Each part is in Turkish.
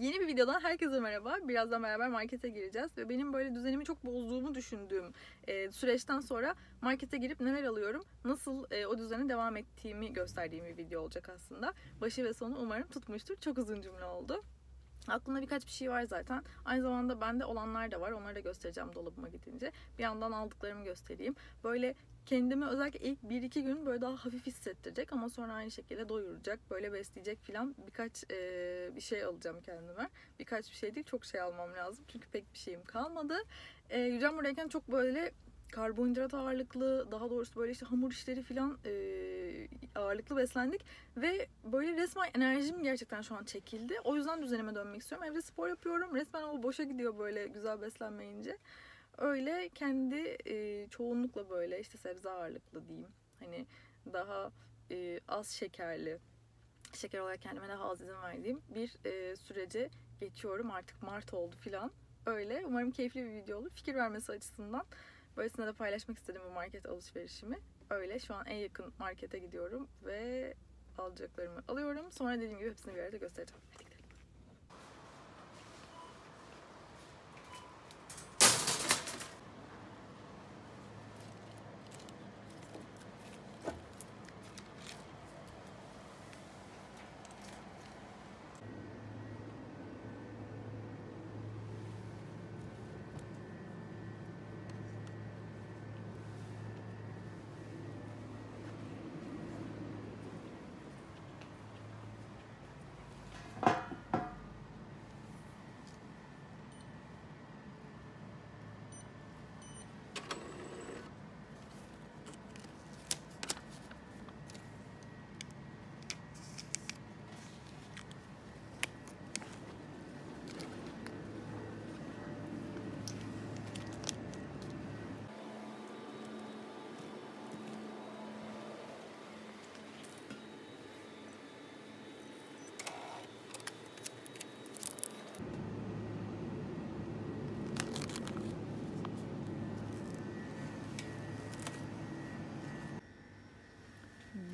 Yeni bir videodan herkese merhaba. Birazdan beraber markete gireceğiz ve benim böyle düzenimi çok bozduğumu düşündüğüm süreçten sonra markete girip neler alıyorum, nasıl o düzene devam ettiğimi gösterdiğim bir video olacak aslında. Başı ve sonu umarım tutmuştur. Çok uzun cümle oldu. Aklımda birkaç bir şey var zaten. Aynı zamanda bende olanlar da var. Onları da göstereceğim dolabıma gidince. Bir yandan aldıklarımı göstereyim. Böyle kendimi özellikle ilk 1-2 gün böyle daha hafif hissettirecek ama sonra aynı şekilde doyuracak, böyle besleyecek filan birkaç bir şey alacağım kendime. Birkaç bir şey değil, çok şey almam lazım çünkü pek bir şeyim kalmadı. Yücem buradayken çok böyle karbonhidrat ağırlıklı, daha doğrusu böyle işte hamur işleri filan ağırlıklı beslendik ve böyle resmen enerjim gerçekten şu an çekildi. O yüzden düzenime dönmek istiyorum. Evde spor yapıyorum. Resmen o boşa gidiyor böyle güzel beslenmeyince. Öyle kendi çoğunlukla böyle işte sebze ağırlıklı diyeyim. Hani daha az şekerli, şeker olarak kendime daha az izin verdiğim bir sürece geçiyorum. Artık Mart oldu filan. Öyle. Umarım keyifli bir video olur. Fikir vermesi açısından. Böylesine de paylaşmak istedim bu market alışverişimi. Öyle şu an en yakın markete gidiyorum ve alacaklarımı alıyorum. Sonra dediğim gibi hepsini bir arada göstereceğim. Hadi gidelim.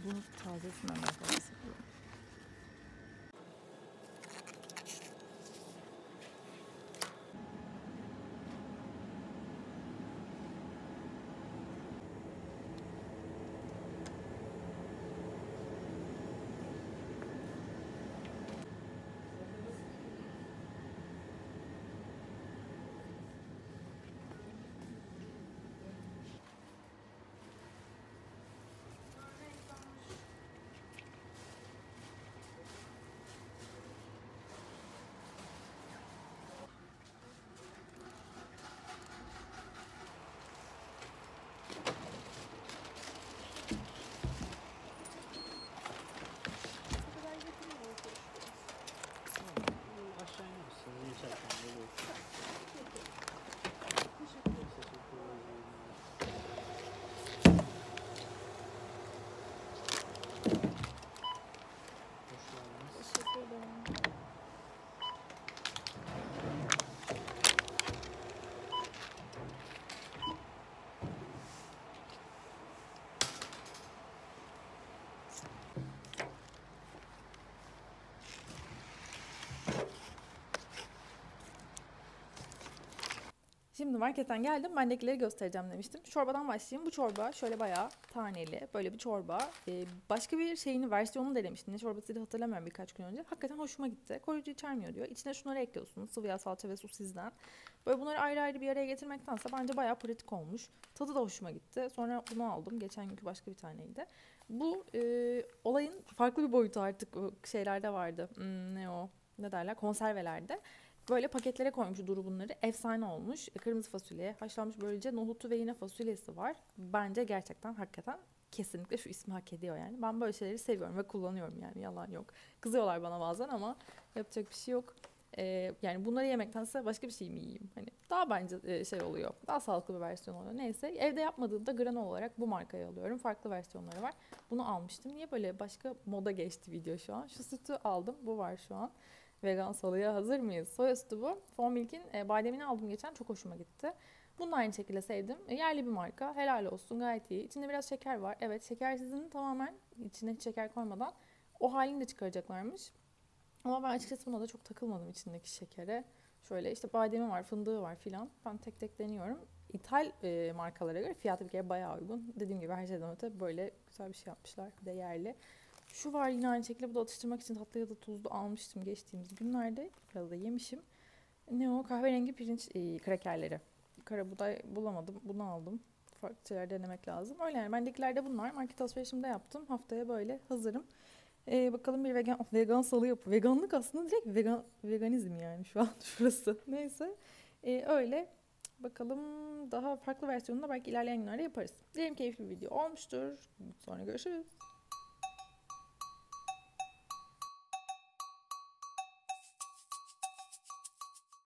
Bunu tazesinden bahsediyorum. Şimdi marketten geldim. Bendekileri göstereceğim demiştim. Çorbadan başlayayım. Bu çorba şöyle bayağı taneli. Böyle bir çorba. Başka bir şeyini, versiyonunu denemiştim. Ne çorbasıydı hatırlamıyorum birkaç gün önce. Hakikaten hoşuma gitti. Koruyucu içermiyor diyor. İçine şunları ekliyorsunuz. Sıvı yağ, salça ve su sizden. Böyle bunları ayrı ayrı bir araya getirmektense bence bayağı pratik olmuş. Tadı da hoşuma gitti. Sonra bunu aldım. Geçen günkü başka bir taneydi. Bu olayın farklı bir boyutu artık şeylerde vardı. Konservelerde. Böyle paketlere koymuş Duru bunları. Efsane olmuş. Kırmızı fasulye, haşlanmış böylece nohutu ve yine fasulyesi var. Bence gerçekten hakikaten kesinlikle şu ismi hak ediyor yani. Ben böyle şeyleri seviyorum ve kullanıyorum yani. Yalan yok. Kızıyorlar bana bazen ama yapacak bir şey yok. Yani bunları yemektense başka bir şey mi yiyeyim? Hani daha bence şey oluyor. Daha sağlıklı bir versiyon oluyor. Neyse. Evde yapmadığımda granola olarak bu markayı alıyorum. Farklı versiyonları var. Bunu almıştım. Niye böyle başka moda geçti video şu an? Şu sütü aldım. Bu var şu an. Vegan salıya hazır mıyız? Soya sütü bu. Fon Milk'in bademini aldım geçen. Çok hoşuma gitti. Bunu da aynı şekilde sevdim. Yerli bir marka. Helal olsun. Gayet iyi. İçinde biraz şeker var. Evet, şekersizini tamamen içine şeker koymadan o halini de çıkaracaklarmış. Ama ben açıkçası buna da çok takılmadım, içindeki şekere. Şöyle işte bademi var, fındığı var filan. Ben tek tek deniyorum. İthal markalara göre fiyatı bir kere bayağı uygun. Dediğim gibi her şeyden öte böyle güzel bir şey yapmışlar. Değerli. Şu var yine aynı şekilde. Bu da atıştırmak için tatlı ya da tuzlu almıştım geçtiğimiz günlerde. Biraz da yemişim. Ne o? Kahverengi pirinç krakerleri. Karabuğday bulamadım. Bunu aldım. Farklı şeyler denemek lazım. Öyle yani. Bendekiler de bunlar. Market alışverişimde yaptım. Haftaya böyle hazırım. Bakalım bir vegan salı yapı. Veganlık aslında direkt veganizm yani şu an şurası. Neyse. Öyle. Bakalım daha farklı versiyonunda belki ilerleyen günlerde yaparız. Diyelim keyifli bir video olmuştur. Sonra görüşürüz.